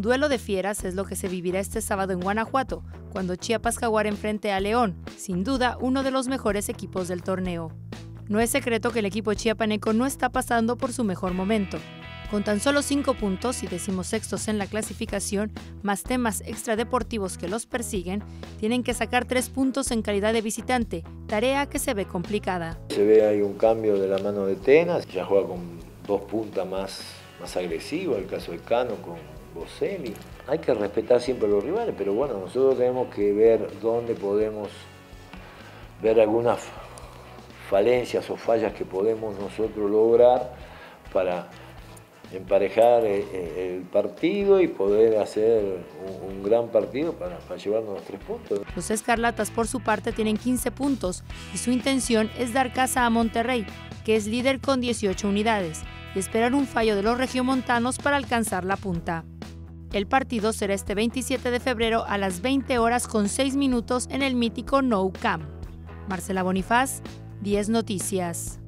Duelo de fieras es lo que se vivirá este sábado en Guanajuato, cuando Chiapas Jaguar enfrente a León, sin duda uno de los mejores equipos del torneo. No es secreto que el equipo chiapaneco no está pasando por su mejor momento. Con tan solo 5 puntos y 16º en la clasificación, más temas extradeportivos que los persiguen, tienen que sacar 3 puntos en calidad de visitante, tarea que se ve complicada. Se ve ahí un cambio de la mano de Tenas, ya juega con 2 puntas más agresiva, el caso de Cano con Boselli. Hay que respetar siempre a los rivales, pero bueno, nosotros tenemos que ver dónde podemos ver algunas falencias o fallas que podemos nosotros lograr para emparejar el partido y poder hacer un gran partido para llevarnos los 3 puntos. Los escarlatas, por su parte, tienen 15 puntos y su intención es dar caza a Monterrey, que es líder con 18 unidades, y esperar un fallo de los regiomontanos para alcanzar la punta. El partido será este 27 de febrero a las 20:06 en el mítico Nou Camp. Marcela Bonifaz, 10 Noticias.